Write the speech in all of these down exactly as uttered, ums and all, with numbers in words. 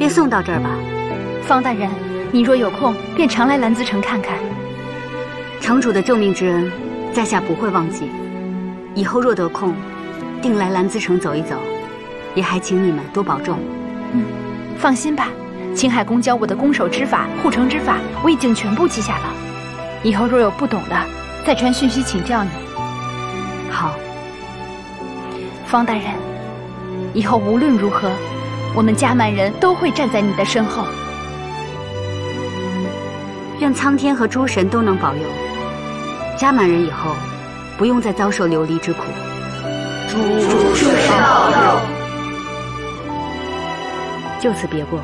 便送到这儿吧。方大人，你若有空，便常来兰兹城看看。城主的救命之恩，在下不会忘记。以后若得空，定来兰兹城走一走，也还请你们多保重。嗯，放心吧。 青海公教我的攻守之法、护城之法，我已经全部记下了。以后若有不懂的，再传讯息请教你。好，方大人，以后无论如何，我们加满人都会站在你的身后。愿苍天和诸神都能保佑，加满人以后不用再遭受流离之苦。诸神保佑，就此别过。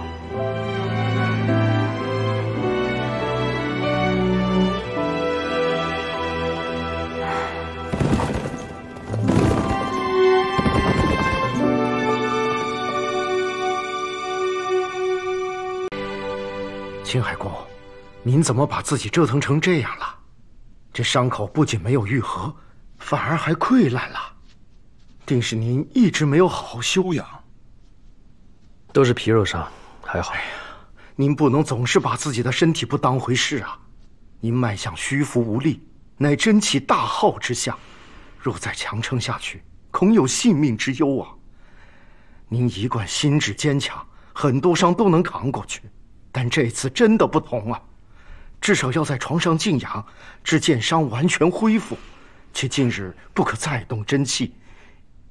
青海公，您怎么把自己折腾成这样了？这伤口不仅没有愈合，反而还溃烂了，定是您一直没有好好休养。都是皮肉伤，还好。哎呀，您不能总是把自己的身体不当回事啊！您迈向虚浮无力，乃真气大耗之象，若再强撑下去，恐有性命之忧啊！您一贯心智坚强，很多伤都能扛过去。 但这次真的不同啊，至少要在床上静养，至剑伤完全恢复，且近日不可再动真气，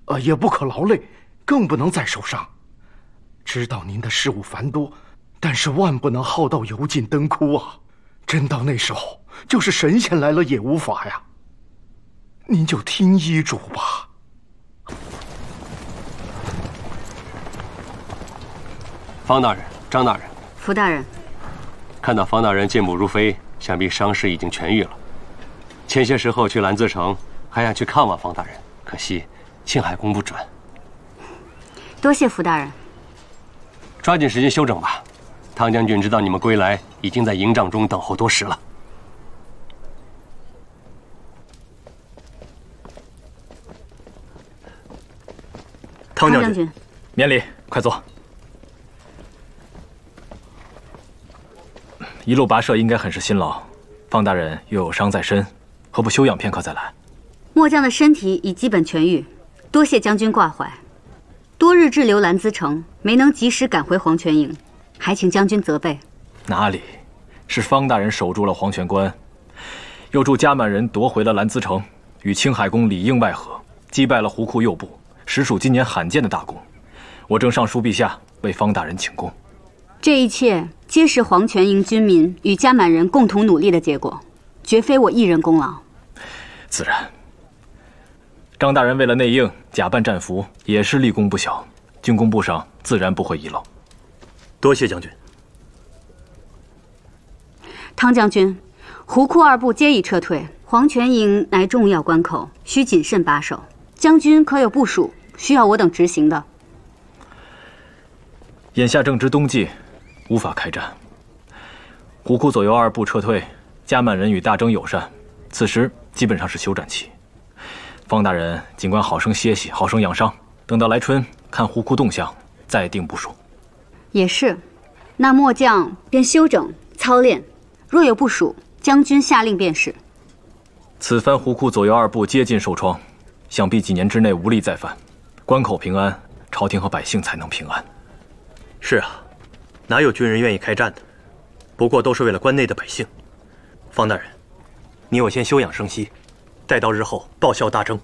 呃，也不可劳累，更不能再受伤。知道您的事务繁多，但是万不能耗到油尽灯枯啊！真到那时候，就是神仙来了也无法呀。您就听医嘱吧。 方大人，张大人。 福大人，看到方大人健步如飞，想必伤势已经痊愈了。前些时候去兰兹城，还想去看望方大人，可惜庆海公不准。多谢福大人，抓紧时间休整吧。汤将军知道你们归来，已经在营帐中等候多时了。汤将军，免礼，快坐。 一路跋涉应该很是辛劳，方大人又有伤在身，何不休养片刻再来？末将的身体已基本痊愈，多谢将军挂怀。多日滞留兰兹城，没能及时赶回黄泉营，还请将军责备。哪里，是方大人守住了黄泉关，又助加满人夺回了兰兹城，与青海公里应外合，击败了胡库右部，实属今年罕见的大功。我正上书陛下，为方大人请功。 这一切皆是黄泉营军民与加满人共同努力的结果，绝非我一人功劳。自然，张大人为了内应假扮战俘，也是立功不小，军功簿上自然不会遗漏。多谢将军。汤将军，胡库二部皆已撤退，黄泉营乃重要关口，需谨慎把守。将军可有部署需要我等执行的？眼下正值冬季。 无法开战。胡库左右二部撤退，加满人与大征友善，此时基本上是休战期。方大人尽管好生歇息，好生养伤，等到来春看胡库动向，再定部署。也是，那末将便休整操练，若有部署，将军下令便是。此番胡库左右二部皆尽受创，想必几年之内无力再犯。关口平安，朝廷和百姓才能平安。是啊。 哪有军人愿意开战的？不过都是为了关内的百姓。方大人，你我先休养生息，待到日后报效大征。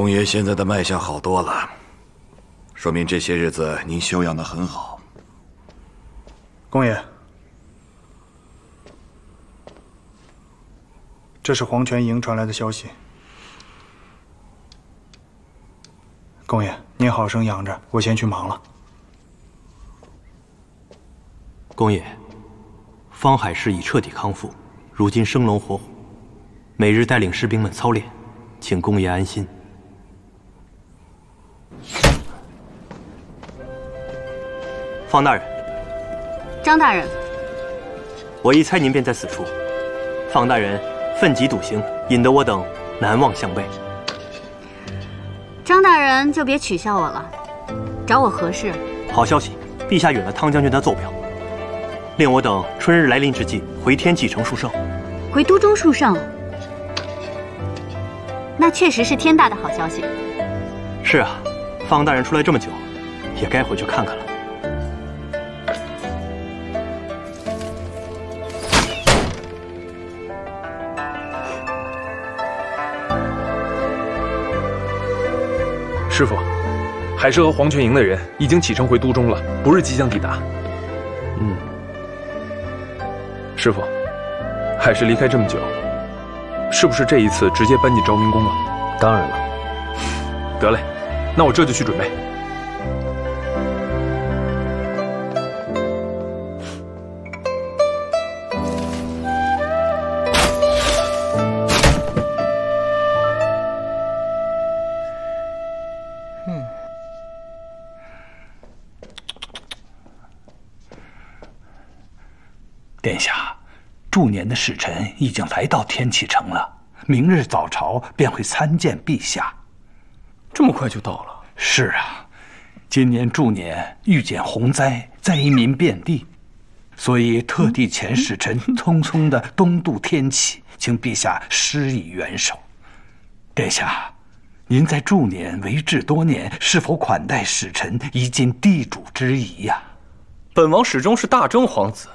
公爷现在的脉象好多了，说明这些日子您休养得很好。公爷，这是黄泉营传来的消息。公爷，您好生养着，我先去忙了。公爷，方海市已彻底康复，如今生龙活虎，每日带领士兵们操练。 请公爷安心。方大人，张大人，我一猜您便在此处。方大人奋楫笃行，引得我等难忘相背。张大人就别取笑我了，找我何事？好消息，陛下允了汤将军的奏表，令我等春日来临之际回天启城戍胜。回都中戍胜。 那确实是天大的好消息。是啊，方大人出来这么久，也该回去看看了。师傅，海社和黄泉营的人已经启程回都中了，不日即将抵达。嗯，师傅，海市离开这么久。 是不是这一次直接搬进昭明宫了？当然了。得嘞，那我这就去准备。嗯。殿下。 驻年的使臣已经来到天启城了，明日早朝便会参见陛下。这么快就到了？是啊，今年驻年遇见洪灾，灾民遍地，所以特地遣使臣匆匆的东渡天启，请陛下施以援手。殿下，您在驻年为治多年，是否款待使臣已尽地主之谊呀、啊？本王始终是大征皇子。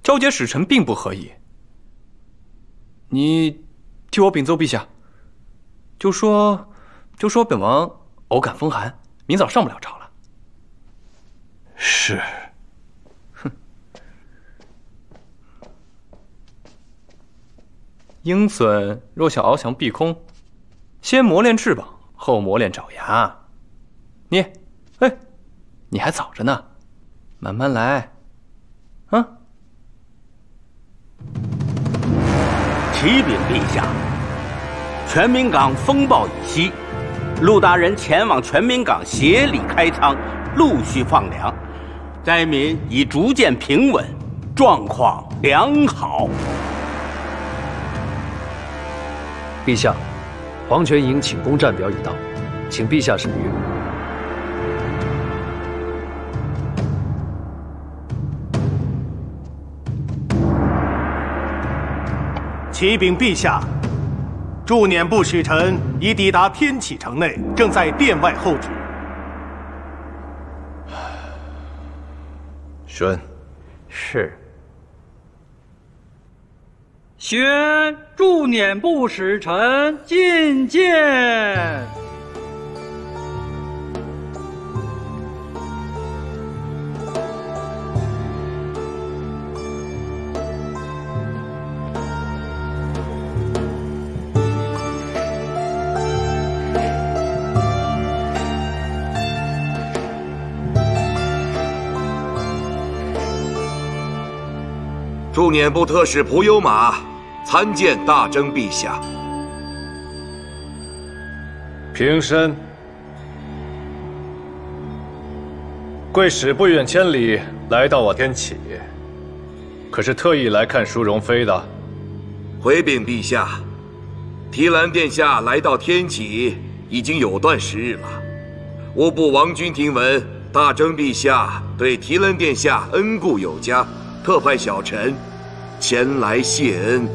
交接使臣并不合宜，你替我禀奏陛下，就说就说本王偶感风寒，明早上不了朝了。是。哼。鹰隼若想翱翔碧空，先磨练翅膀，后磨练爪牙。你，哎，你还早着呢，慢慢来，啊。 启禀陛下，全民港风暴已息，陆大人前往全民港协理开仓，陆续放粮，灾民已逐渐平稳，状况良好。陛下，黄泉营请功战表已到，请陛下审阅。 启禀陛下，驻撵部使臣已抵达天启城内，正在殿外候旨。宣，是。宣驻撵部使臣觐见。驻撵部特使蒲幽马参见大征陛下。平身。贵使不远千里来到我天启，可是特意来看淑容妃的。回禀陛下，提篮殿下来到天启已经有段时日了。巫部王君听闻大征陛下对提篮殿下恩顾有加，特派小臣。 前来谢恩。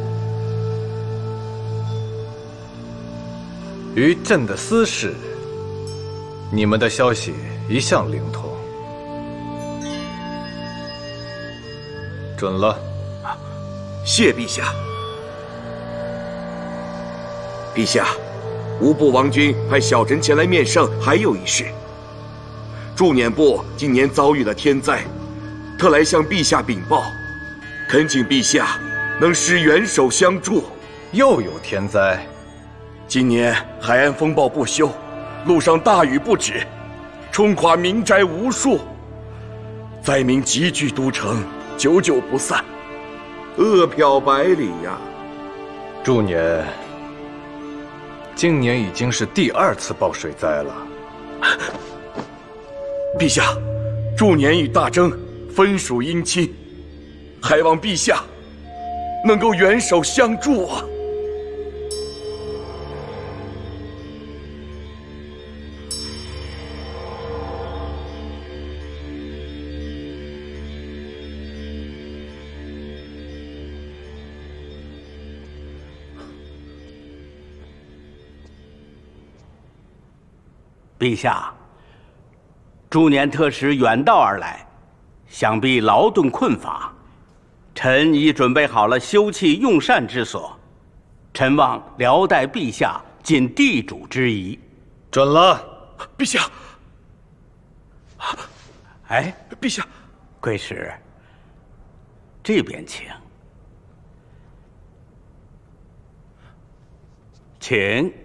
于朕的私事，你们的消息一向灵通。准了，谢陛下。陛下，无部王君派小臣前来面圣，还有一事。驻撵部今年遭遇了天灾，特来向陛下禀报，恳请陛下能施援手相助。又有天灾，今年海岸风暴不休，路上大雨不止，冲垮民宅无数，灾民集聚都城，久久不散，饿殍百里呀。驻撵。 今年已经是第二次爆水灾了，陛下，驻撵与大征分属姻亲，还望陛下能够援手相助啊！陛下，驻撵特使远道而来，想必劳顿困乏，臣已准备好了休憩用膳之所，臣望辽代陛下尽地主之谊。准了，陛下。哎，陛下，贵使，这边请，请。